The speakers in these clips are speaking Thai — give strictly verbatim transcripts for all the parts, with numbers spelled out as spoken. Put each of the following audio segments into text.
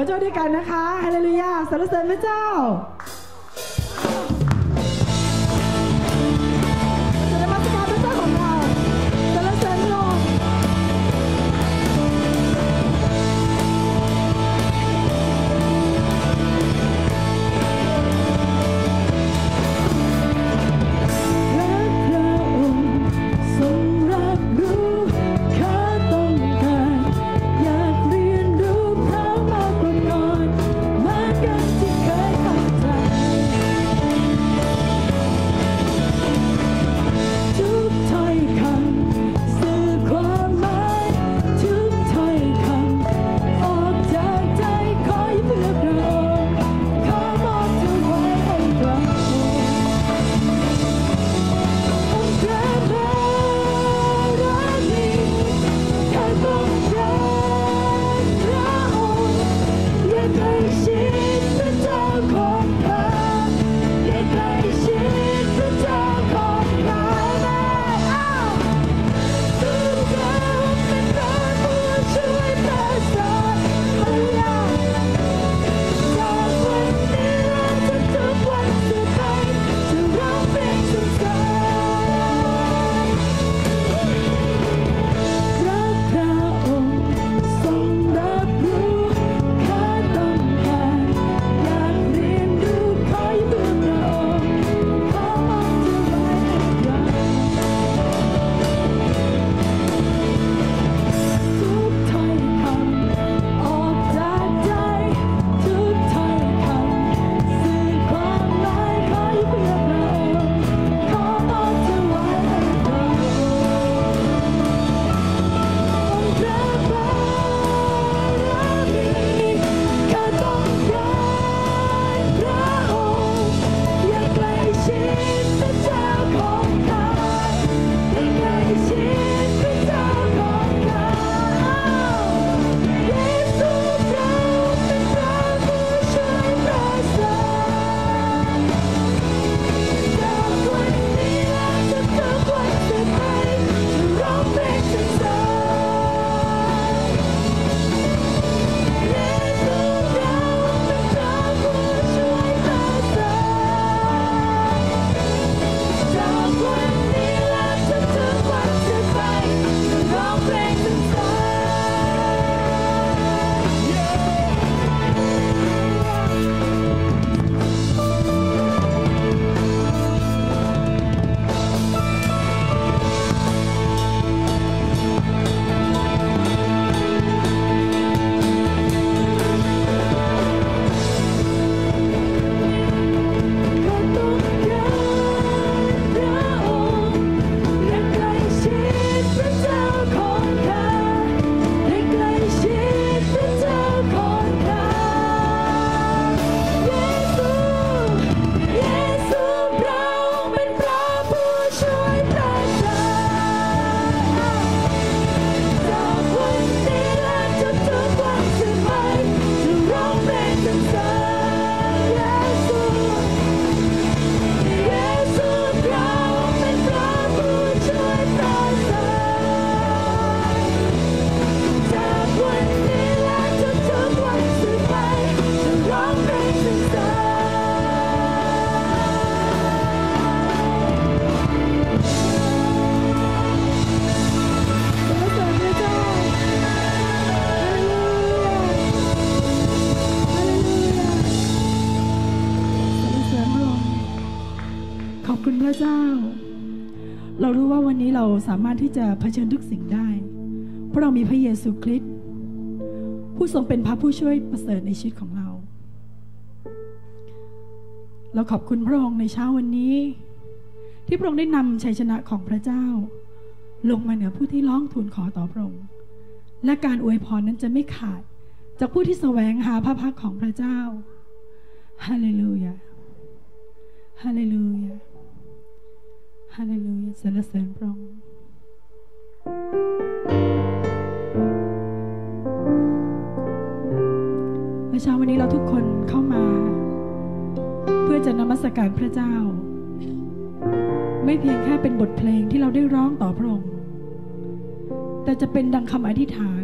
พระเจ้าด้วยกันนะคะ Hallelujah สรรเสริญพระเจ้า เรารู้ว่าวันนี้เราสามารถที่จะเผชิญทุกสิ่งได้เพราะเรามีพระเยซูคริสต์ผู้ทรงเป็นพระผู้ช่วยประเสริฐในชีวิตของเราเราขอบคุณพระองค์ในเช้าวันนี้ที่พระองค์ได้นำชัยชนะของพระเจ้าลงมาเหนือผู้ที่ร้องทูลขอต่อพระองค์และการอวยพรนั้นจะไม่ขาดจากผู้ที่แสวงหาพระพักของพระเจ้าฮาเลลูยาฮาเลลูยาฮาเลลูยาสรรเสริญพระองค์และเช้าวันนี้เราทุกคนเข้ามาเพื่อจะนมัสการพระเจ้าไม่เพียงแค่เป็นบทเพลงที่เราได้ร้องต่อพระองค์แต่จะเป็นดังคำอธิษฐาน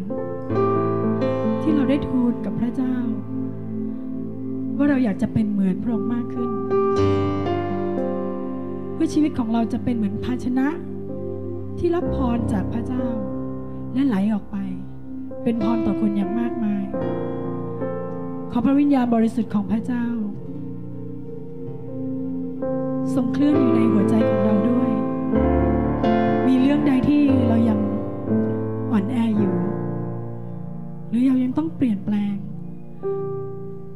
ที่เราได้ทูลกับพระเจ้าว่าเราอยากจะเป็นเหมือนพระองค์มากขึ้นเพื่อชีวิตของเราจะเป็นเหมือนภาชนะที่รับพรจากพระเจ้าและไหลออกไปเป็นพรต่อคนอย่างมากมายขอพระวิญญาณบริสุทธิ์ของพระเจ้าทรงเคลื่อนอยู่ในหัวใจของเราด้วยมีเรื่องใดที่เรายังอ่อนแออยู่หรือเรายังต้องเปลี่ยนแปลง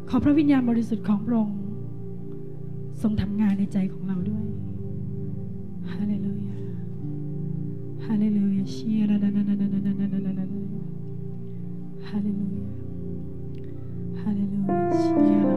ขอพระวิญญาณบริสุทธิ์ของพระองค์ทรงทำงานในใจของเราด้วยฮาเลลูยาฮาเลลูยาชีราดานานานานานานานาฮาเลลูยาฮาเลลูยาชีรา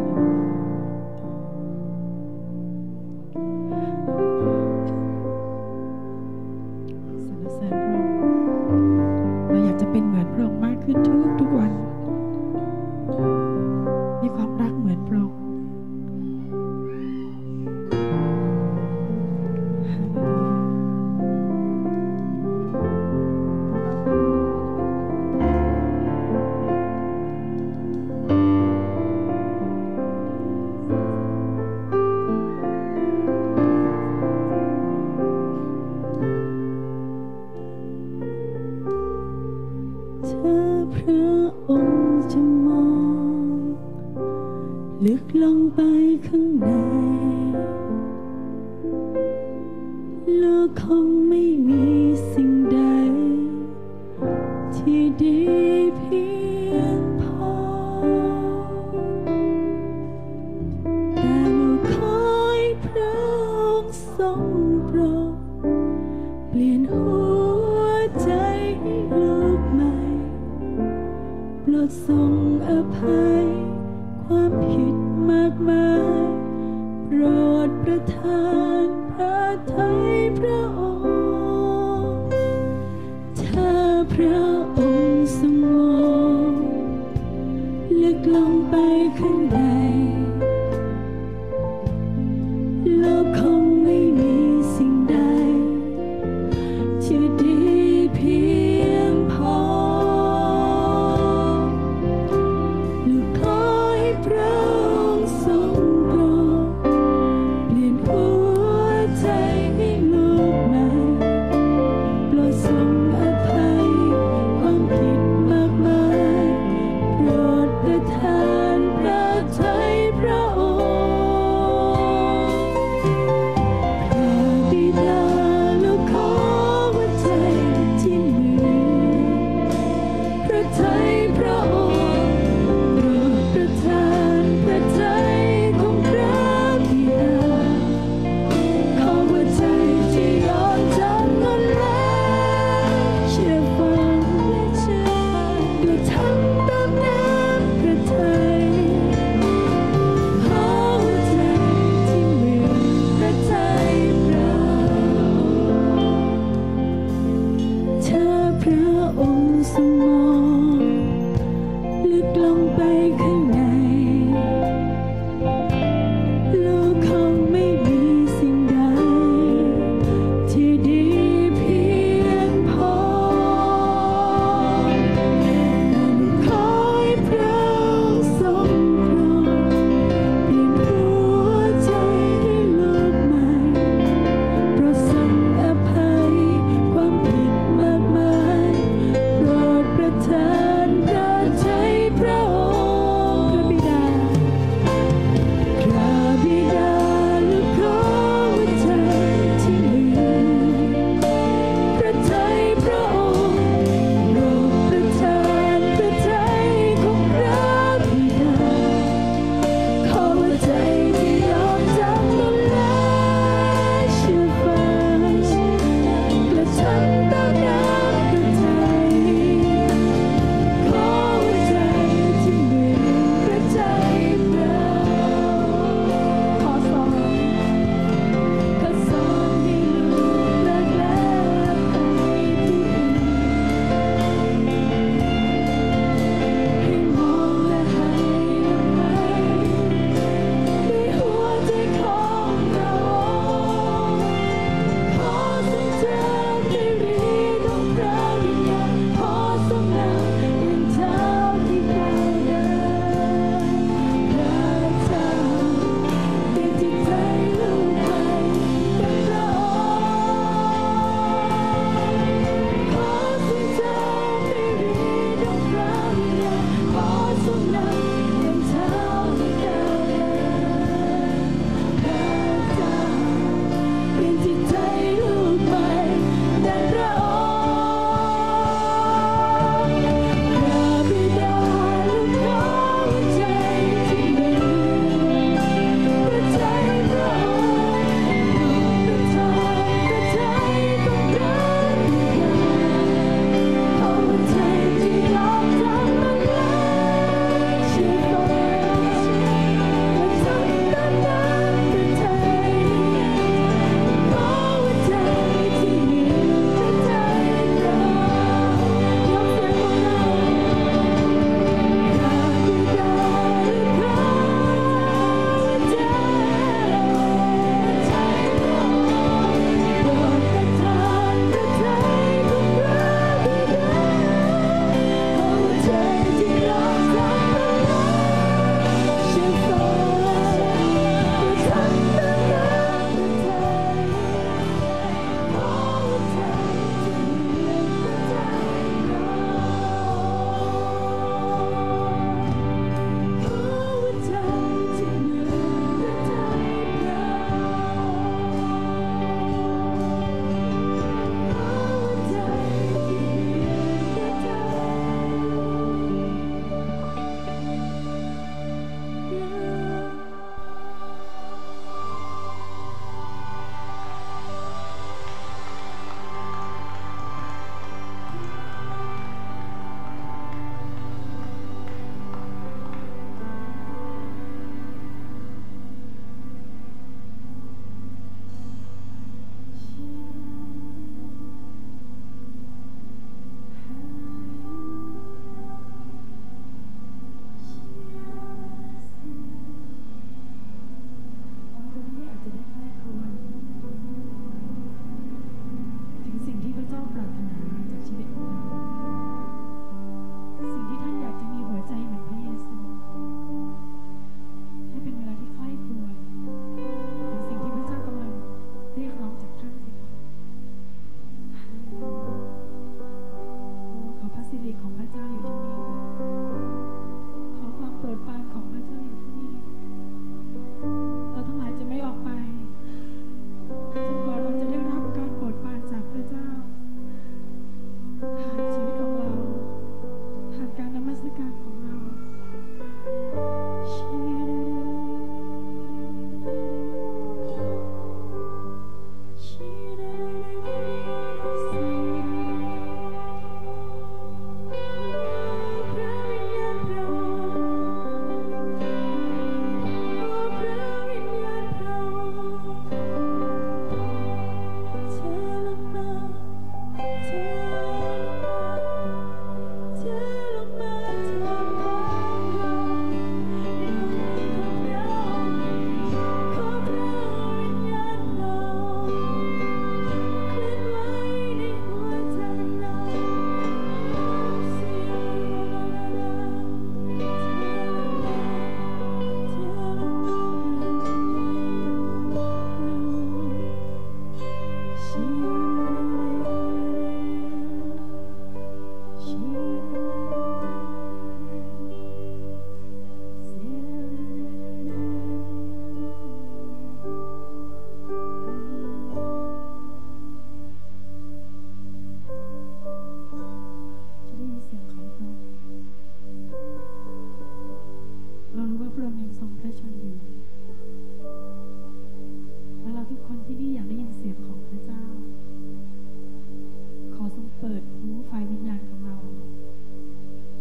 ฝ่ายวิญญาณของเรา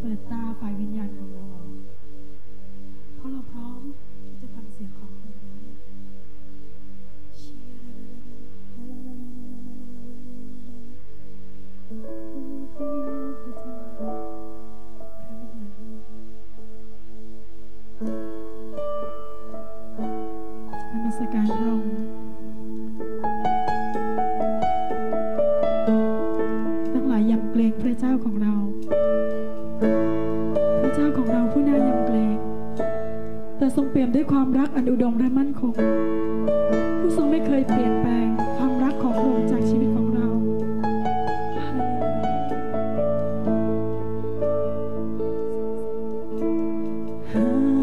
เปิดตาฝ่ายวิญญาณของเราเพราะเราพร้อมที่จะฟังเสียงของพระองค์นมัสการพระองค์ทั้งหลายยำเกรงพระเจ้าของเราพระเจ้าของเราผู้น่ายำเกรงแต่ทรงเปี่ยมด้วยความรักอันอุดมและมั่นคงผู้ทรงไม่เคยเปลี่ยนแปลงความรักของพระองค์จากชีวิตของเราHallelujah.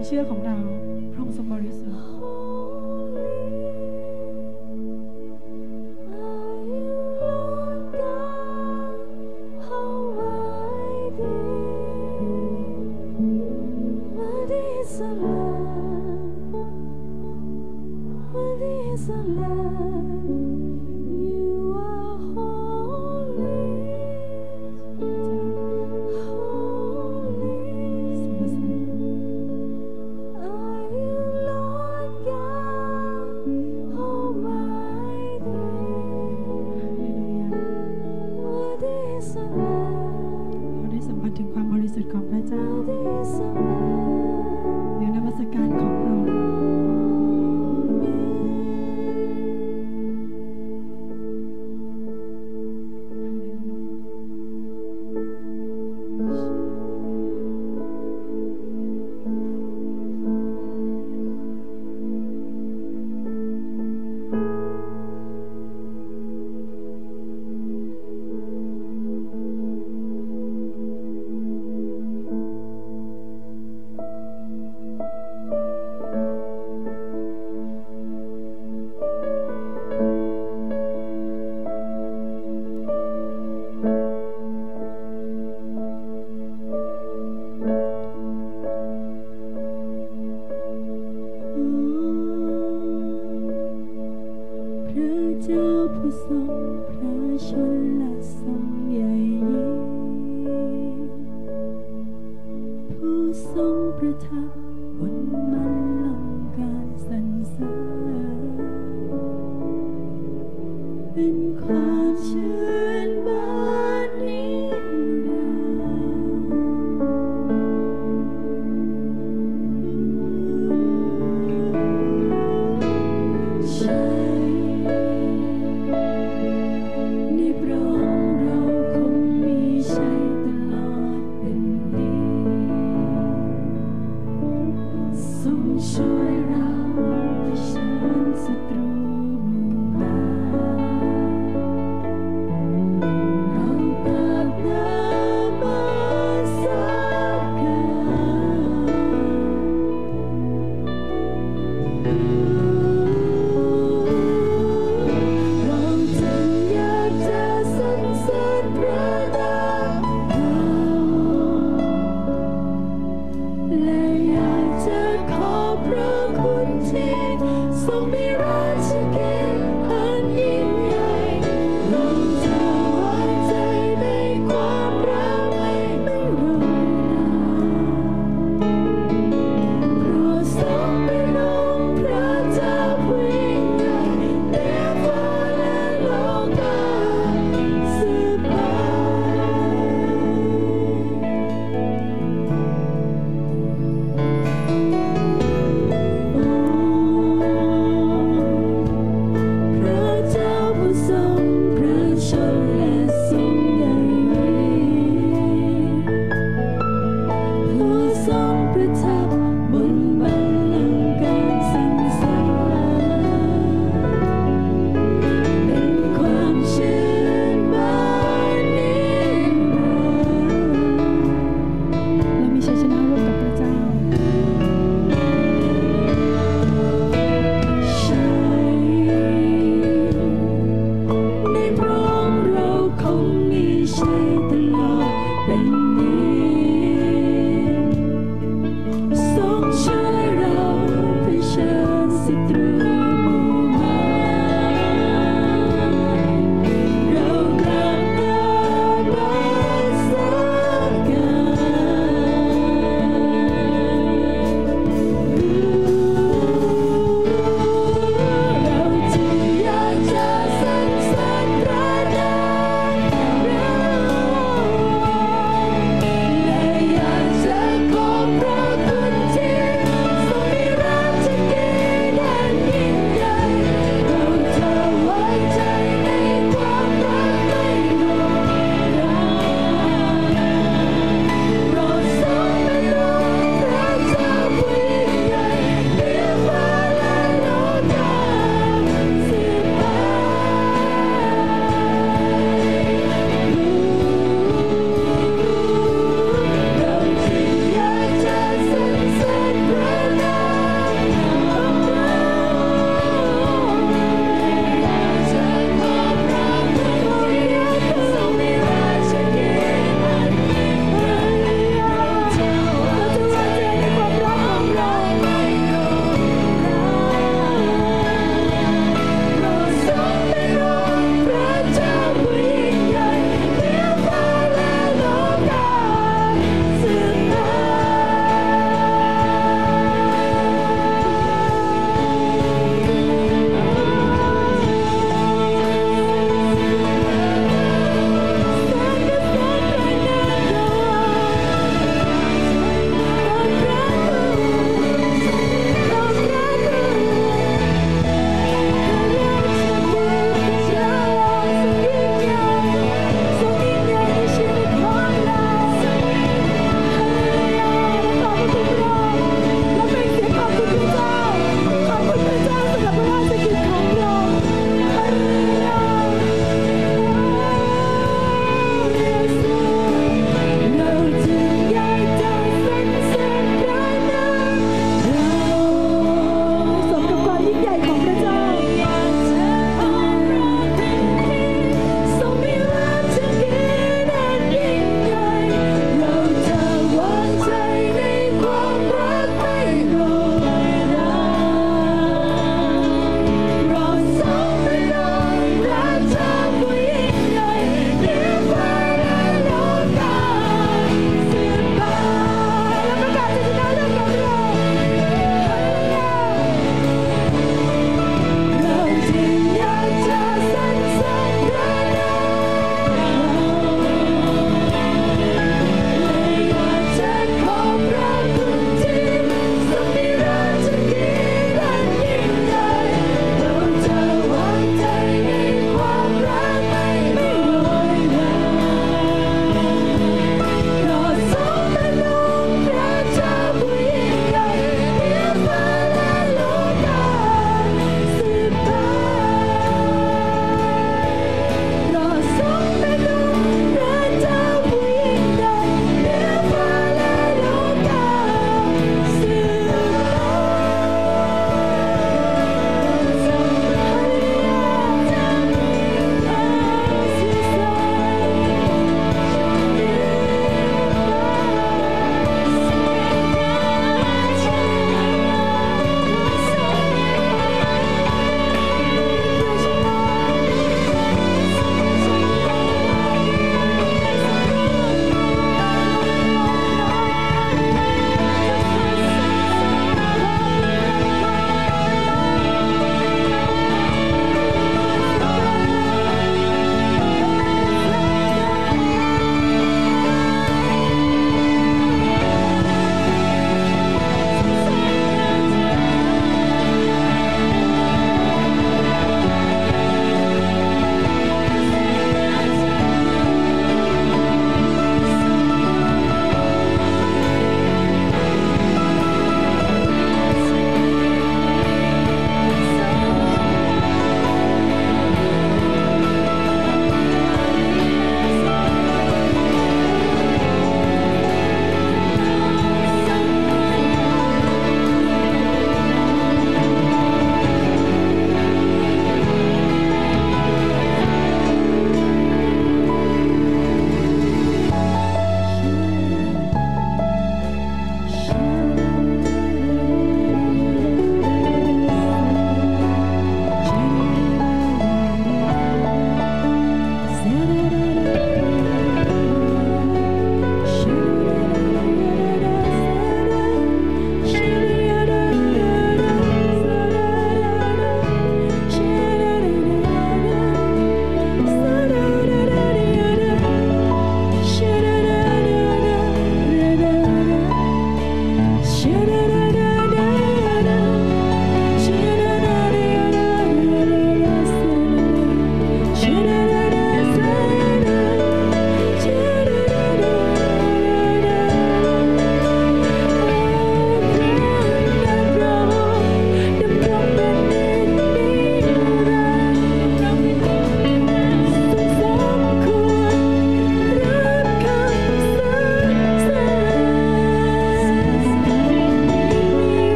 ความเชื่อของเราพระองค์ทรงบริสุทธิ์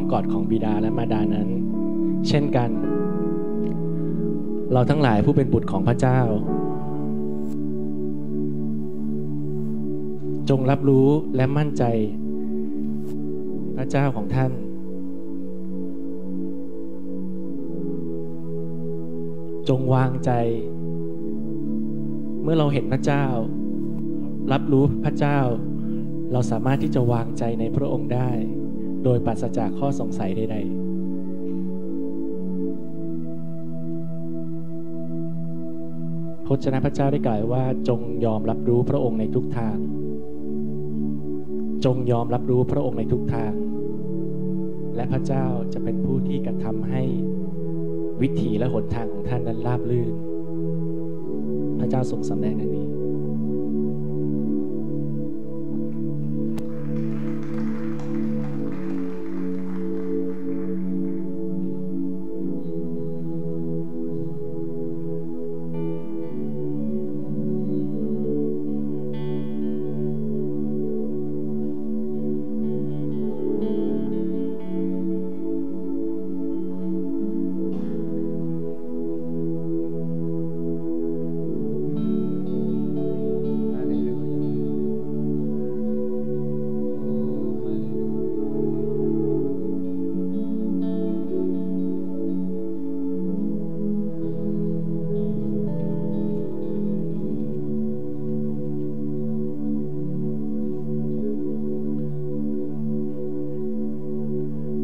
มกอดของบิดาและมารดานั้นเช่นกันเราทั้งหลายผู้เป็นบุตรของพระเจ้าจงรับรู้และมั่นใจพระเจ้าของท่านจงวางใจเมื่อเราเห็นพระเจ้ารับรู้พระเจ้าเราสามารถที่จะวางใจในพระองค์ได้โดยปราศจากข้อสงสัยใดๆพระเจ้าพระเจ้าได้กล่าวว่าจงยอมรับรู้พระองค์ในทุกทางจงยอมรับรู้พระองค์ในทุกทางและพระเจ้าจะเป็นผู้ที่กระทำให้วิถีและหนทางของท่านนั้นราบรื่นพระเจ้าทรงสำแดงดังนี้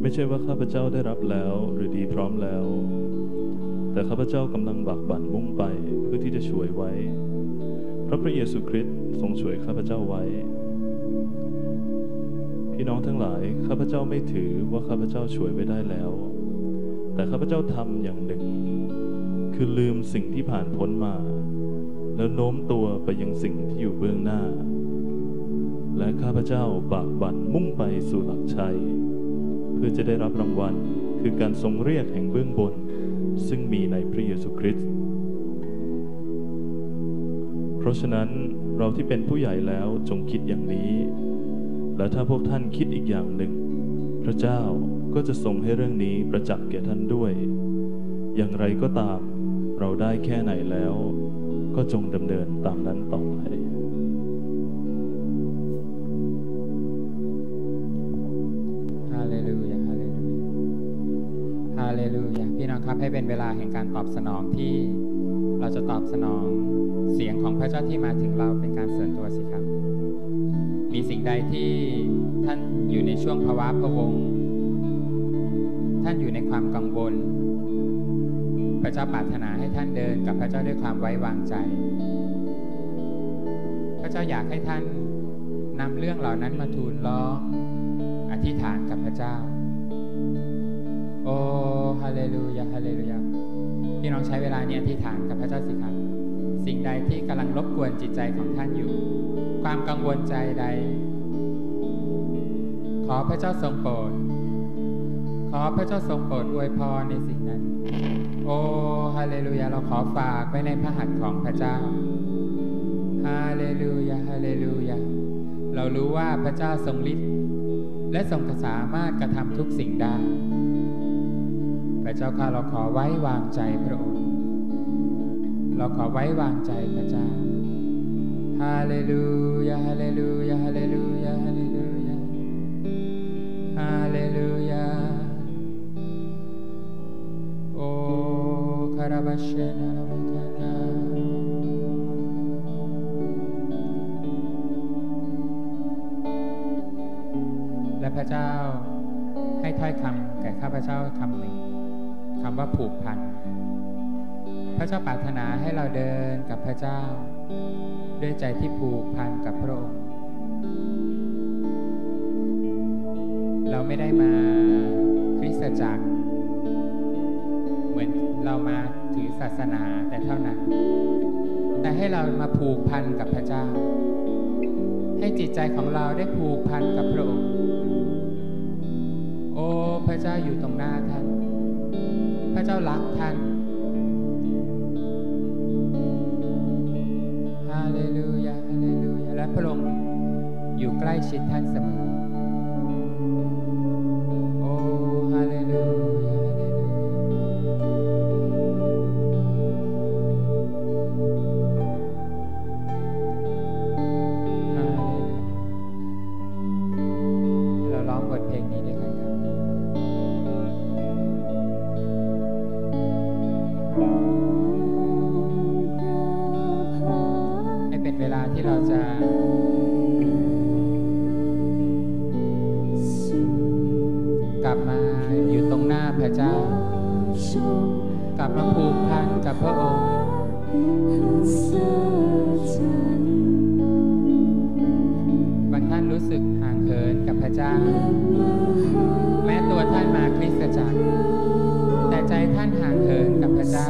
ไม่ใช่ว่าข้าพเจ้าได้รับแล้วหรือดีพร้อมแล้วแต่ข้าพเจ้ากำลังบากบั่นมุ่งไปเพื่อที่จะฉวยไว้เพราะพระเยซูคริสต์ทรงฉวยข้าพเจ้าไว้พี่น้องทั้งหลายข้าพเจ้าไม่ถือว่าข้าพเจ้าฉวยไว้ได้แล้วแต่ข้าพเจ้าทำอย่างหนึ่งคือลืมสิ่งที่ผ่านพ้นมาแล้วโน้มตัวไปยังสิ่งที่อยู่เบื้องหน้าและข้าพเจ้าบากบั่นมุ่งไปสู่หลักชัยเพื่อจะได้รับรางวัลคือการทรงเรียกแห่งเบื้องบนซึ่งมีในพระเยซูคริสต์เพราะฉะนั้นเราที่เป็นผู้ใหญ่แล้วจงคิดอย่างนี้และถ้าพวกท่านคิดอีกอย่างหนึ่งพระเจ้าก็จะทรงให้เรื่องนี้ประจักษ์แก่ท่านด้วยอย่างไรก็ตามเราได้แค่ไหนแล้วก็จงดำเนินตามนั้นต่อไปHallelujah พี่น้องครับให้เป็นเวลาแห่งการตอบสนองที่เราจะตอบสนองเสียงของพระเจ้าที่มาถึงเราเป็นการเสริญตัวสิครับมีสิ่งใดที่ท่านอยู่ในช่วงภาวะพะวงท่านอยู่ในความกังวลพระเจ้าปรารถนาให้ท่านเดินกับพระเจ้าด้วยความไว้วางใจพระเจ้าอยากให้ท่านนำเรื่องเหล่านั้นมาทูลร้องอธิษฐานกับพระเจ้าโอ้ฮาเลลูยาฮาเลลูยาพี่น้องใช้เวลานี้อธิษฐานกับพระเจ้าสิครับสิ่งใดที่กำลังรบกวนจิตใจของท่านอยู่ความกังวลใจใดขอพระเจ้าทรงโปรดขอพระเจ้าทรงโปรดอวยพรในสิ่งนั้นโอ้ฮาเลลูยาเราขอฝากไว้ในพระหัตถ์ของพระเจ้าฮาเลลูยาฮาเลลูยาเรารู้ว่าพระเจ้าทรงฤทธิ์และทรงสามารถกระทำทุกสิ่งได้พระเจ้าข้าเราขอไว้วางใจพระองค์เราขอไว้วางใจพระเจ้าฮาเลลูยาฮาเลลูยาฮาเลลูยาฮาเลลูยาฮาเลลูยาโอคาราบาเชนาลาบังกานาและพระเจ้าให้ถ้อยคำแก่ข้าพเจ้าคำหนึ่งคำว่าผูกพันพระเจ้าปรารถนาให้เราเดินกับพระเจ้าด้วยใจที่ผูกพันกับพระองค์เราไม่ได้มาคริสตจักรเหมือนเรามาถือศาสนาแต่เท่านั้นแต่ให้เรามาผูกพันกับพระเจ้าให้จิตใจของเราได้ผูกพันกับพระองค์โอ้พระเจ้าอยู่ตรงหน้าท่านพระเจ้ารักท่านฮาเลลูยาฮาเลลูยาและพระองค์อยู่ใกล้ชิดท่านเสมอโอ้ กลับมาผูกพันกับพระองค์บางท่านรู้สึกห่างเหินกับพระเจ้าแม้ตัวท่านมาคริสตจักรแต่ใจท่านห่างเหินกับพระเจ้า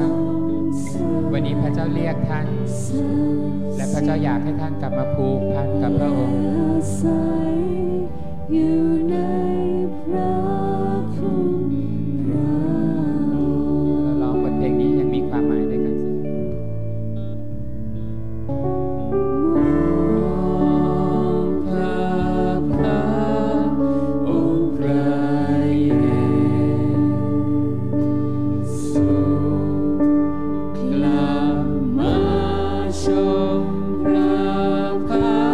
วันนี้พระเจ้าเรียกท่านและพระเจ้าอยากให้ท่านกลับมาผูกพันกับพระองค์อยู่ในพระคุณพระองค์เราร้องบทเพลงนี้ยังมีความหมายด้วยกันสิพระพระองค์พระเยซูกลับมาชมพระพระไ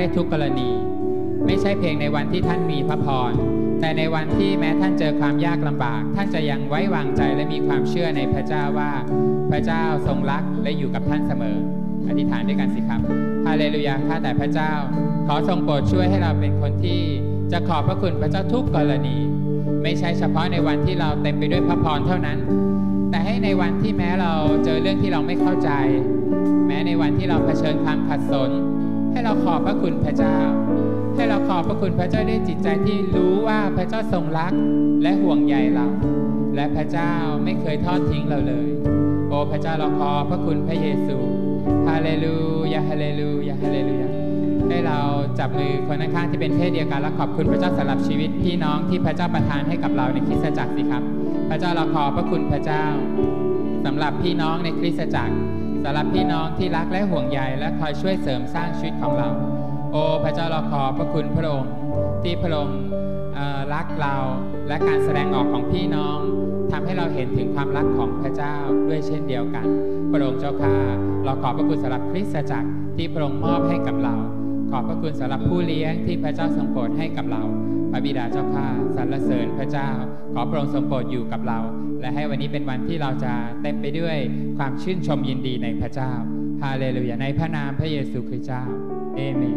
ด้ทุกกรณีไม่ใช่เพียงในวันที่ท่านมีพระพรแต่ในวันที่แม้ท่านเจอความยากลำบากท่านจะยังไว้วางใจและมีความเชื่อในพระเจ้าว่าพระเจ้าทรงรักและอยู่กับท่านเสมออธิษฐานด้วยกันสิครับฮาเลลูยาข้าแต่พระเจ้าขอทรงโปรดช่วยให้เราเป็นคนที่จะขอบพระคุณพระเจ้าทุกกรณีไม่ใช่เฉพาะในวันที่เราเต็มไปด้วยพระพรเท่านั้นแต่ให้ในวันที่แม้เราเจอเรื่องที่เราไม่เข้าใจแม้ในวันที่เราเผชิญความขัดสนให้เราขอบพระคุณพระเจ้าให้เราขอบพระคุณพระเจ้าด้วยจิตใจที่รู้ว่าพระเจ้าทรงรักและห่วงใยเรา และพระเจ้าไม่เคยทอดทิ้งเราเลยโอ้พระเจ้าเราขอบพระคุณพระเยซูฮาเลลูยาฮาเลลูยาฮาเลลูยาให้เราจับมือคนข้างๆที่เป็นเพศเดียวกันและขอบคุณพระเจ้าสำหรับชีวิตพี่น้องที่พระเจ้าประทานให้กับเราในคริสตจักรสิครับพระเจ้าเราขอบพระคุณพระเจ้าสำหรับพี่น้องในคริสตจักรสำหรับพี่น้องที่รักและห่วงใยและคอยช่วยเสริมสร้างชีวิตของเราโอ้พระเจ้าเราขอบพระคุณพระองค์ที่พระองค์รักเราและการแสดงออกของพี่น้องทำให้เราเห็นถึงความรักของพระเจ้าด้วยเช่นเดียวกันพระองค์เจ้าข้าเราขอบพระคุณสำหรับคริสตจักรที่พระองค์มอบให้กับเราขอบพระคุณสำหรับผู้เลี้ยงที่พระเจ้าทรงโปรดให้กับเราพระบิดาเจ้าข้าสรรเสริญพระเจ้าขอพระองค์ทรงโปรดอยู่กับเราและให้วันนี้เป็นวันที่เราจะเต็มไปด้วยความชื่นชมยินดีในพระเจ้าฮาเลลูยาในพระนามพระเยซูคริสต์เจ้าเอเมน